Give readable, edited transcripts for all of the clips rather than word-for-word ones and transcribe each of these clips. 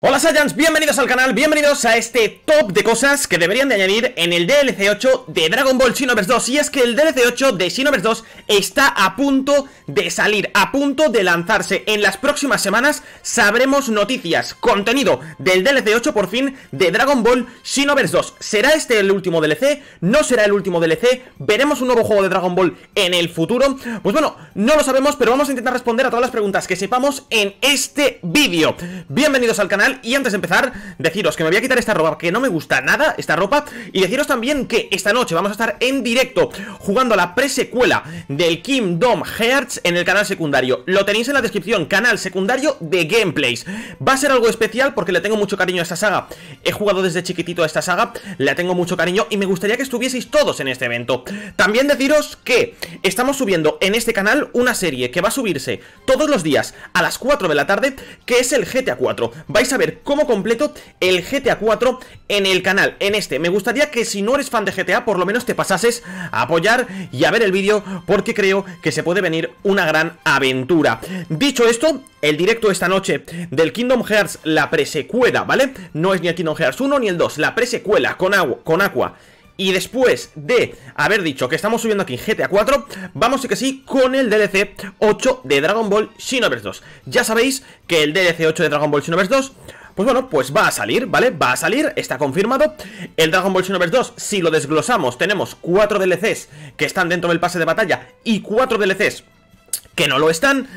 Hola Saiyans, bienvenidos al canal, bienvenidos a este top de cosas que deberían de añadir en el DLC 8 de Dragon Ball Xenoverse 2. Y es que el DLC 8 de Xenoverse 2 está a punto de salir, a punto de lanzarse. En las próximas semanas sabremos noticias, contenido del DLC 8 por fin de Dragon Ball Xenoverse 2. ¿Será este el último DLC? ¿No será el último DLC? ¿Veremos un nuevo juego de Dragon Ball en el futuro? Pues bueno, no lo sabemos, pero vamos a intentar responder a todas las preguntas que sepamos en este vídeo. Bienvenidos al canal. Y antes de empezar, deciros que me voy a quitar esta ropa, que no me gusta nada, esta ropa. Y deciros también que esta noche vamos a estar en directo jugando a la presecuela del Kingdom Hearts en el canal secundario. Lo tenéis en la descripción, canal secundario de gameplays. Va a ser algo especial porque le tengo mucho cariño a esta saga. He jugado desde chiquitito a esta saga, le tengo mucho cariño y me gustaría que estuvieseis todos en este evento. También deciros que estamos subiendo en este canal una serie que va a subirse todos los días a las 4 de la tarde, que es el GTA 4. Vais a ver cómo completo el GTA 4 en el canal, en este. Me gustaría que si no eres fan de GTA, por lo menos te pasases a apoyar y a ver el vídeo, porque creo que se puede venir una gran aventura. Dicho esto, el directo esta noche del Kingdom Hearts, la presecuela, ¿vale? No es ni el Kingdom Hearts 1 ni el 2, la presecuela con Aqua. Y después de haber dicho que estamos subiendo aquí GTA 4, vamos sí que sí con el DLC 8 de Dragon Ball Xenoverse 2. Ya sabéis que el DLC 8 de Dragon Ball Xenoverse 2, pues bueno, pues va a salir, ¿vale? Va a salir, está confirmado. El Dragon Ball Xenoverse 2, si lo desglosamos, tenemos 4 DLCs que están dentro del pase de batalla y 4 DLCs que no lo están.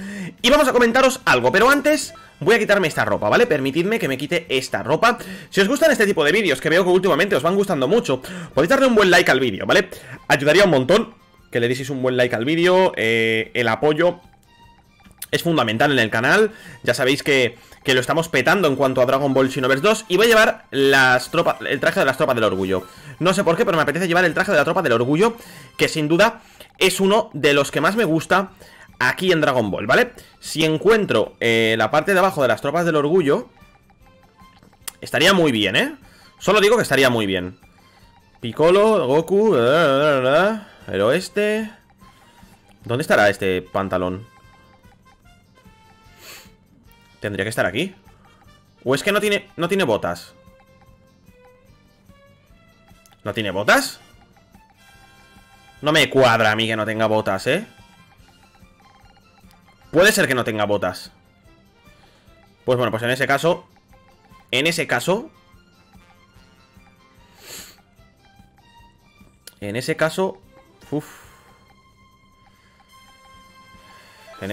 Y vamos a comentaros algo, pero antes voy a quitarme esta ropa, ¿vale? Permitidme que me quite esta ropa. Si os gustan este tipo de vídeos, que veo que últimamente os van gustando mucho, podéis darle un buen like al vídeo, ¿vale? Ayudaría un montón que le dieseis un buen like al vídeo. El apoyo es fundamental en el canal. Ya sabéis que lo estamos petando en cuanto a Dragon Ball Xenoverse 2. Y voy a llevar el traje de las tropas del orgullo. No sé por qué, pero me apetece llevar el traje de la tropa del orgullo, que sin duda es uno de los que más me gusta aquí en Dragon Ball, ¿vale? Si encuentro la parte de abajo de las tropas del orgullo, estaría muy bien, ¿eh? Solo digo que estaría muy bien. Piccolo, Goku, el oeste. ¿Dónde estará este pantalón? Tendría que estar aquí. ¿O es que no tiene botas? ¿No tiene botas? No me cuadra a mí que no tenga botas, ¿eh? Puede ser que no tenga botas. Pues bueno, pues en ese caso, En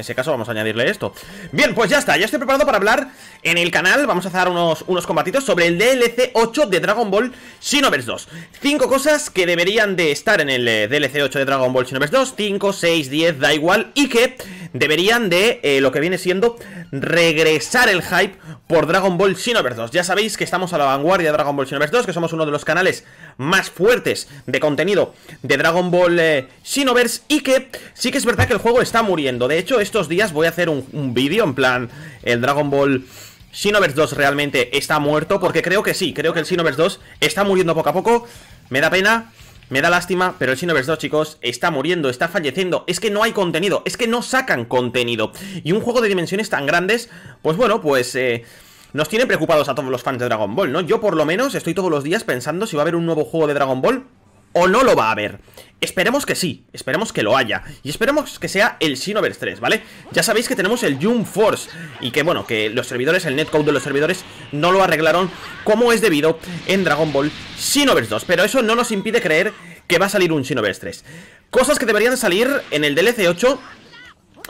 ese caso vamos a añadirle esto. Bien, pues ya está, ya estoy preparado para hablar en el canal. Vamos a hacer unos combatitos sobre el DLC 8 de Dragon Ball Xenoverse 2. 5 cosas que deberían de estar en el DLC 8 de Dragon Ball Xenoverse 2. 5, 6, 10, da igual. Y que deberían de, lo que viene siendo, regresar el hype por Dragon Ball Xenoverse 2. Ya sabéis que estamos a la vanguardia de Dragon Ball Xenoverse 2, que somos uno de los canales más fuertes de contenido de Dragon Ball Xenoverse. Y que sí que es verdad que el juego está muriendo. De hecho, estos días voy a hacer un vídeo en plan, el Dragon Ball Xenoverse 2 realmente está muerto, porque creo que sí, creo que el Xenoverse 2 está muriendo poco a poco. Me da pena, me da lástima, pero el Xenoverse 2, chicos, está muriendo, está falleciendo. Es que no hay contenido, es que no sacan contenido. Y un juego de dimensiones tan grandes, pues bueno, pues nos tiene preocupados a todos los fans de Dragon Ball, ¿no? Yo por lo menos estoy todos los días pensando si va a haber un nuevo juego de Dragon Ball o no lo va a haber. Esperemos que sí, esperemos que lo haya. Y esperemos que sea el Xenoverse 3, ¿vale? Ya sabéis que tenemos el Jump Force. Y que bueno, que los servidores, el netcode de los servidores no lo arreglaron como es debido en Dragon Ball Xenoverse 2. Pero eso no nos impide creer que va a salir un Xenoverse 3. Cosas que deberían salir en el DLC 8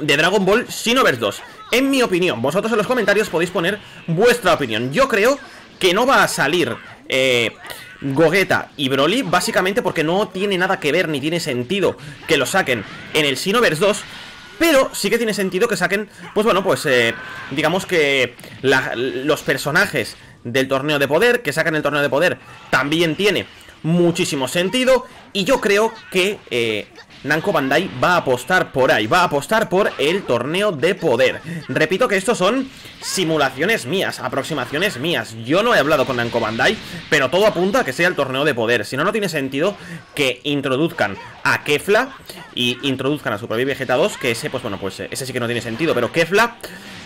de Dragon Ball Xenoverse 2, en mi opinión. Vosotros en los comentarios podéis poner vuestra opinión. Yo creo que no va a salir Gogeta y Broly, básicamente porque no tiene nada que ver ni tiene sentido que lo saquen en el Xenoverse 2. Pero sí que tiene sentido que saquen, pues bueno, pues digamos que los personajes del torneo de poder, que sacan el torneo de poder, también tiene muchísimo sentido. Y yo creo que Namco Bandai va a apostar por ahí, va a apostar por el torneo de poder. Repito que estos son simulaciones mías, aproximaciones mías. Yo no he hablado con Namco Bandai, pero todo apunta a que sea el torneo de poder. Si no, no tiene sentido que introduzcan a Kefla y introduzcan a Super Vegeta 2, que ese, pues bueno, pues ese sí que no tiene sentido. Pero Kefla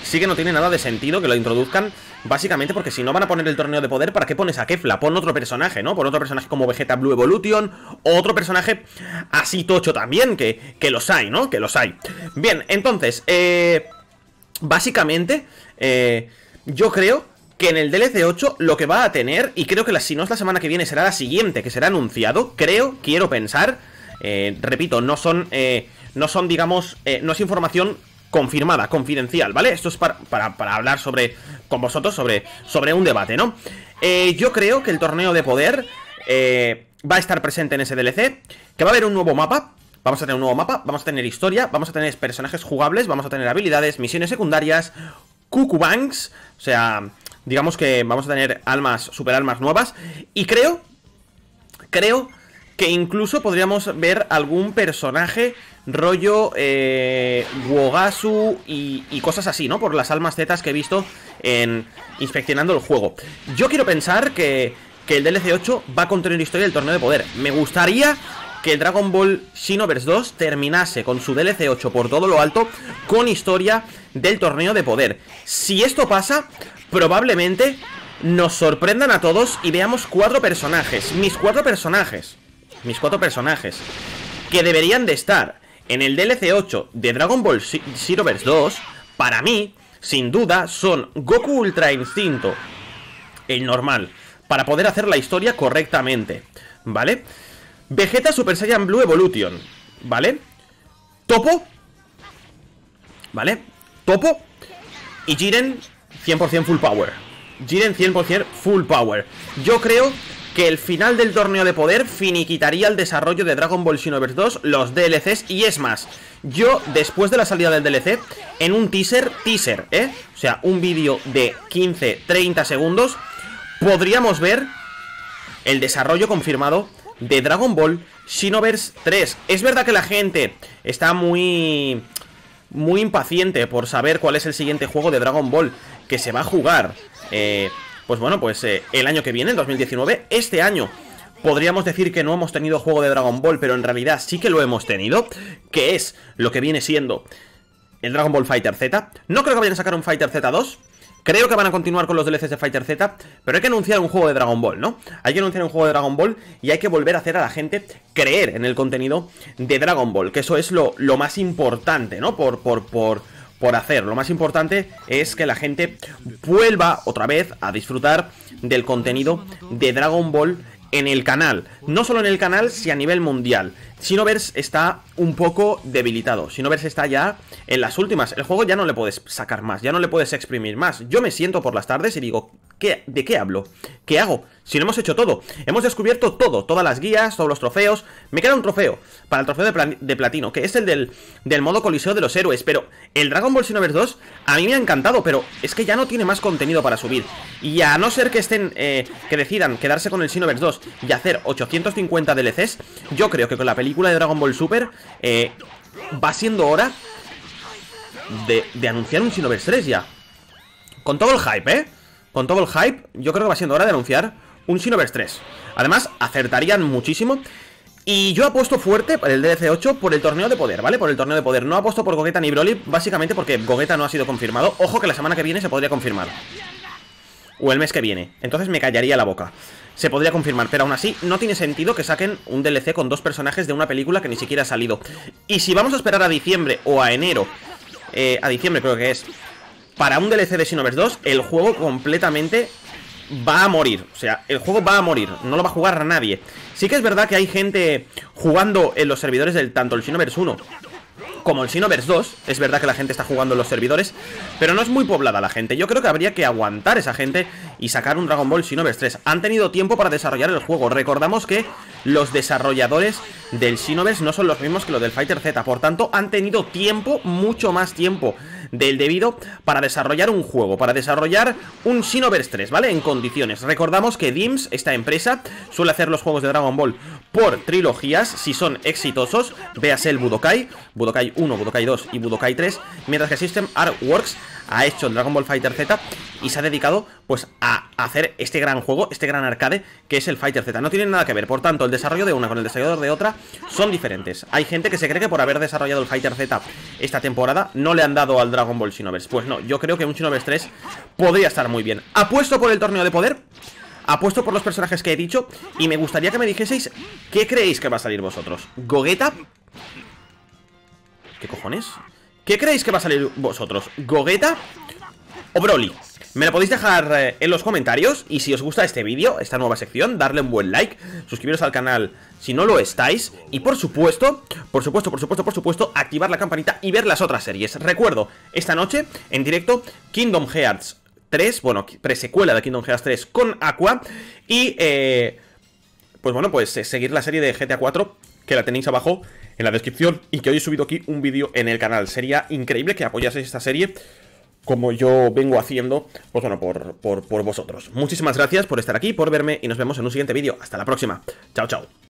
sí que no tiene nada de sentido que lo introduzcan, básicamente porque si no van a poner el torneo de poder, ¿para qué pones a Kefla? Pon otro personaje, ¿no? Pon otro personaje como Vegeta Blue Evolution, o otro personaje así tocho también, que los hay, ¿no? Que los hay. Bien, entonces, básicamente, yo creo que en el DLC 8 lo que va a tener, y creo que si no es la semana que viene será la siguiente, que será anunciado, creo, quiero pensar, repito, no son, digamos, no es información confirmada, confidencial, ¿vale? Esto es para hablar con vosotros sobre un debate, ¿no? Yo creo que el torneo de poder va a estar presente en ese DLC, que va a haber un nuevo mapa. Vamos a tener un nuevo mapa, vamos a tener historia, vamos a tener personajes jugables, vamos a tener habilidades, misiones secundarias, cucubanks, o sea, digamos que vamos a tener almas, superalmas nuevas. Y creo que incluso podríamos ver algún personaje rollo Wogasu y cosas así, ¿no? Por las almas zetas que he visto inspeccionando el juego. Yo quiero pensar que el DLC 8 va a contener historia del torneo de poder. Me gustaría que el Dragon Ball Xenoverse 2 terminase con su DLC 8 por todo lo alto con historia del torneo de poder. Si esto pasa, probablemente nos sorprendan a todos y veamos cuatro personajes. Mis cuatro personajes que deberían de estar en el DLC 8 de Dragon Ball Xenoverse 2, para mí, sin duda, son Goku Ultra Instinto, el normal, para poder hacer la historia correctamente, ¿vale? Vegeta Super Saiyan Blue Evolution, ¿vale? Topo, ¿vale? Topo y Jiren 100% full power. Jiren 100% full power. Yo creo que el final del torneo de poder finiquitaría el desarrollo de Dragon Ball Xenoverse 2, los DLCs, y es más, yo después de la salida del DLC, en un teaser, o sea, un vídeo de 15-30 segundos, podríamos ver el desarrollo confirmado de Dragon Ball Xenoverse 3. Es verdad que la gente está muy impaciente por saber cuál es el siguiente juego de Dragon Ball que se va a jugar, pues el año que viene, en 2019, este año. Podríamos decir que no hemos tenido juego de Dragon Ball, pero en realidad sí que lo hemos tenido, que es lo que viene siendo el Dragon Ball Fighter Z. No creo que vayan a sacar un Fighter Z 2, creo que van a continuar con los DLCs de Fighter Z, pero hay que anunciar un juego de Dragon Ball, ¿no? Hay que anunciar un juego de Dragon Ball y hay que volver a hacer a la gente creer en el contenido de Dragon Ball, que eso es lo más importante, ¿no? Por hacer, lo más importante es que la gente vuelva otra vez a disfrutar del contenido de Dragon Ball en el canal. No solo en el canal, sino a nivel mundial. Xenoverse está un poco debilitado. Xenoverse está ya en las últimas. El juego ya no le puedes sacar más, ya no le puedes exprimir más. Yo me siento por las tardes y digo, ¿de qué hablo? ¿Qué hago? Si lo hemos hecho todo. Hemos descubierto todo, todas las guías, todos los trofeos. Me queda un trofeo para el trofeo de platino, que es el del modo coliseo de los héroes. Pero el Dragon Ball Xenoverse 2 a mí me ha encantado, pero es que ya no tiene más contenido para subir. Y a no ser que decidan quedarse con el Xenoverse 2 y hacer 850 DLCs, yo creo que con la película de Dragon Ball Super va siendo hora de anunciar un Xenoverse 3 ya. Con todo el hype, con todo el hype, yo creo que va siendo hora de anunciar un Xenoverse 3. Además, acertarían muchísimo. Y yo apuesto fuerte por el DLC 8 por el torneo de poder, ¿vale? Por el torneo de poder. No apuesto por Gogeta ni Broly, básicamente porque Gogeta no ha sido confirmado. Ojo que la semana que viene se podría confirmar. O el mes que viene. Entonces me callaría la boca. Se podría confirmar, pero aún así no tiene sentido que saquen un DLC con dos personajes de una película que ni siquiera ha salido. Y si vamos a esperar a diciembre o a enero, a diciembre creo que es, para un DLC de Xenoverse 2, el juego completamente va a morir. O sea, el juego va a morir, no lo va a jugar nadie. Sí que es verdad que hay gente jugando en los servidores del tanto el Xenoverse 1 como el Xenoverse 2. Es verdad que la gente está jugando en los servidores, pero no es muy poblada la gente. Yo creo que habría que aguantar esa gente y sacar un Dragon Ball Xenoverse 3. Han tenido tiempo para desarrollar el juego. Recordamos que los desarrolladores del Xenoverse no son los mismos que los del Fighter Z. Por tanto, han tenido tiempo, mucho más tiempo del debido, para desarrollar un juego, para desarrollar un Xenoverse 3, ¿vale? En condiciones. Recordamos que DIMS, esta empresa, suele hacer los juegos de Dragon Ball por trilogías, si son exitosos, véase el Budokai, Budokai 1, Budokai 2 y Budokai 3, mientras que System Artworks ha hecho el Dragon Ball Fighter Z y se ha dedicado pues a hacer este gran juego, este gran arcade que es el Fighter Z. No tienen nada que ver, por tanto, el desarrollo de una con el desarrollo de otra son diferentes. Hay gente que se cree que por haber desarrollado el Fighter Z esta temporada no le han dado al Dragon Ball Xenoverse. Pues no, yo creo que un Xenoverse 3 podría estar muy bien. Apuesto por el torneo de poder, apuesto por los personajes que he dicho, y me gustaría que me dijeseis qué creéis que va a salir vosotros. ¿Gogeta? ¿Qué cojones? ¿Qué creéis que va a salir vosotros? ¿Gogeta o Broly? Me lo podéis dejar en los comentarios. Y si os gusta este vídeo, esta nueva sección, darle un buen like, suscribiros al canal si no lo estáis, y por supuesto, activar la campanita y ver las otras series. Recuerdo, esta noche, en directo, Kingdom Hearts 3, bueno, presecuela de Kingdom Hearts 3 con Aqua. Y, pues bueno, pues seguir la serie de GTA 4, que la tenéis abajo en la descripción, y que hoy he subido aquí un vídeo en el canal. Sería increíble que apoyaseis esta serie, como yo vengo haciendo, pues bueno, por vosotros. Muchísimas gracias por estar aquí, por verme, y nos vemos en un siguiente vídeo. Hasta la próxima. Chao, chao.